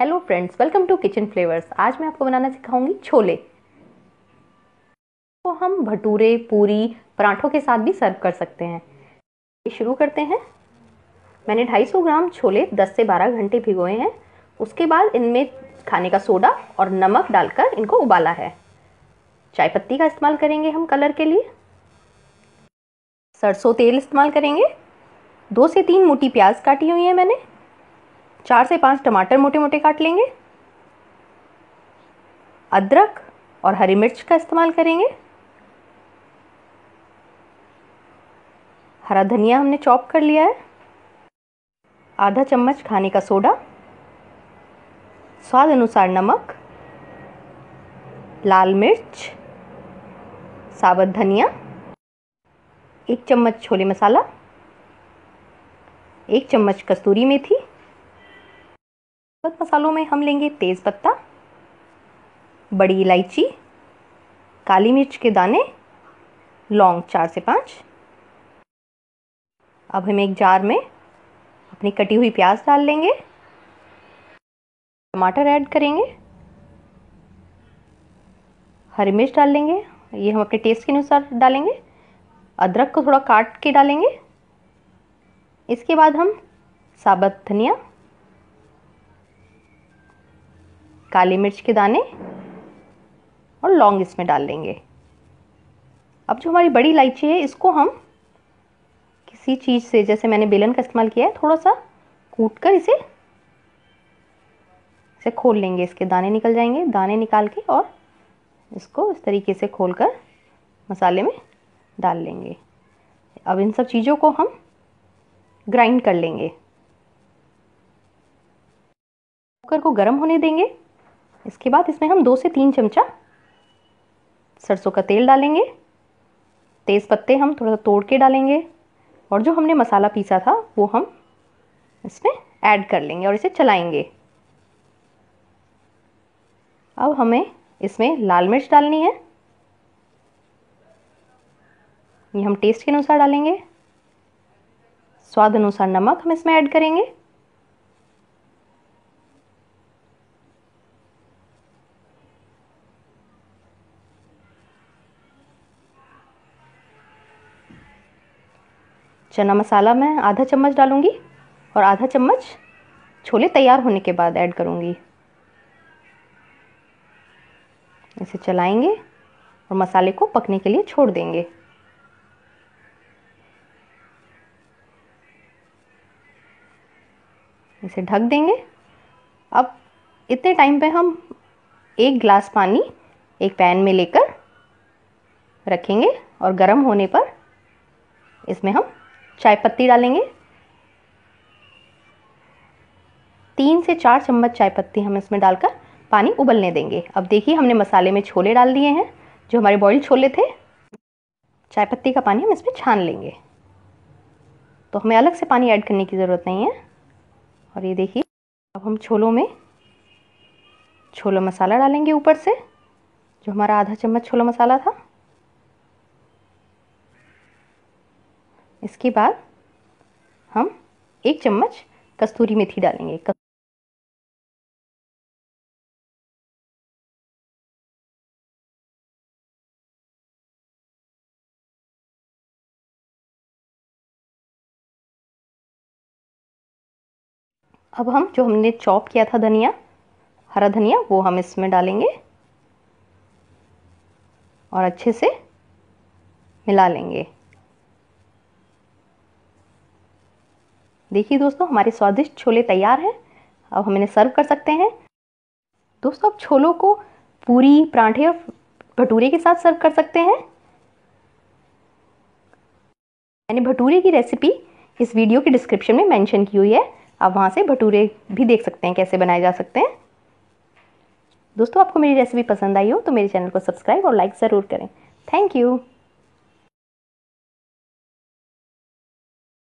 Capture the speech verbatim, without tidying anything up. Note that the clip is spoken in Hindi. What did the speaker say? Hello friends, welcome to kitchen flavours. आज मैं आपको बनाना सिखाऊंगी छोले। तो हम भटूरे, पूरी, पराठों के साथ भी सर्व कर सकते हैं। शुरू करते हैं। मैंने दो सौ पचास ग्राम छोले दस से बारह घंटे भिगोए हैं। उसके बाद इनमें खाने का सोडा और नमक डालकर इनको उबाला है। चाय पत्ती का इस्तेमाल करेंगे हम कलर के लिए। सरसों तेल इस्तेमाल करेंगे। दो से तीन मोटी प्याज काटी हुई है मैंने। चार से पाँच टमाटर मोटे मोटे काट लेंगे। अदरक और हरी मिर्च का इस्तेमाल करेंगे। हरा धनिया हमने चॉप कर लिया है। आधा चम्मच खाने का सोडा, स्वाद अनुसार नमक, लाल मिर्च, साबुत धनिया, एक चम्मच छोले मसाला, एक चम्मच कस्तूरी मेथी। मसालों में हम लेंगे तेज पत्ता, बड़ी इलायची, काली मिर्च के दाने, लौंग चार से पाँच। अब हम एक जार में अपनी कटी हुई प्याज डाल लेंगे। टमाटर ऐड करेंगे। हरी मिर्च डाल लेंगे, ये हम अपने टेस्ट के अनुसार डालेंगे। अदरक को थोड़ा काट के डालेंगे। इसके बाद हम साबुत धनिया, काली मिर्च के दाने और लौंग इसमें डाल लेंगे। अब जो हमारी बड़ी इलायची है, इसको हम किसी चीज़ से, जैसे मैंने बेलन का इस्तेमाल किया है, थोड़ा सा कूट कर इसे इसे खोल लेंगे। इसके दाने निकल जाएंगे। दाने निकाल के और इसको इस तरीके से खोल कर मसाले में डाल लेंगे। अब इन सब चीज़ों को हम ग्राइंड कर लेंगे। कुकर को गर्म होने देंगे। इसके बाद इसमें हम दो से तीन चमचा सरसों का तेल डालेंगे। तेज़ पत्ते हम थोड़ा सा तोड़ के डालेंगे और जो हमने मसाला पीसा था वो हम इसमें ऐड कर लेंगे और इसे चलाएंगे। अब हमें इसमें लाल मिर्च डालनी है। ये हम टेस्ट के अनुसार डालेंगे। स्वाद अनुसार नमक हम इसमें ऐड करेंगे। चना मसाला मैं आधा चम्मच डालूंगी और आधा चम्मच छोले तैयार होने के बाद ऐड करूंगी। इसे चलाएंगे और मसाले को पकने के लिए छोड़ देंगे। इसे ढक देंगे। अब इतने टाइम पे हम एक गिलास पानी एक पैन में लेकर रखेंगे और गर्म होने पर इसमें हम चाय पत्ती डालेंगे। तीन से चार चम्मच चाय पत्ती हम इसमें डालकर पानी उबलने देंगे। अब देखिए, हमने मसाले में छोले डाल दिए हैं, जो हमारे बॉइल्ड छोले थे। चाय पत्ती का पानी हम इसमें छान लेंगे, तो हमें अलग से पानी ऐड करने की ज़रूरत नहीं है। और ये देखिए, अब हम छोलों में छोला मसाला डालेंगे ऊपर से, जो हमारा आधा चम्मच छोला मसाला था। इसके बाद हम एक चम्मच कस्तूरी मेथी डालेंगे। अब हम जो हमने चॉप किया था धनिया, हरा धनिया, वो हम इसमें डालेंगे और अच्छे से मिला लेंगे। देखिए दोस्तों, हमारे स्वादिष्ट छोले तैयार हैं। अब हम इन्हें सर्व कर सकते हैं। दोस्तों, आप छोलों को पूरी, पराठे और भटूरे के साथ सर्व कर सकते हैं। मैंने भटूरे की रेसिपी इस वीडियो के डिस्क्रिप्शन में मेंशन की हुई है। आप वहां से भटूरे भी देख सकते हैं, कैसे बनाए जा सकते हैं। दोस्तों, आपको मेरी रेसिपी पसंद आई हो तो मेरे चैनल को सब्सक्राइब और लाइक ज़रूर करें। Thank you.